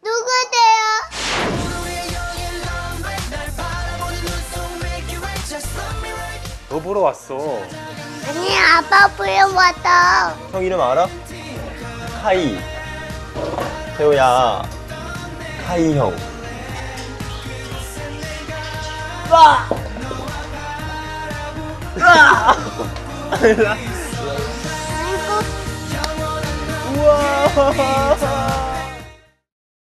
누구세요? 너 보러 왔어. 아니, 아빠 보러 왔다. 형 이름 알아? 카이. 태호야, 카이 형. 와! 와! 아이고. 우와!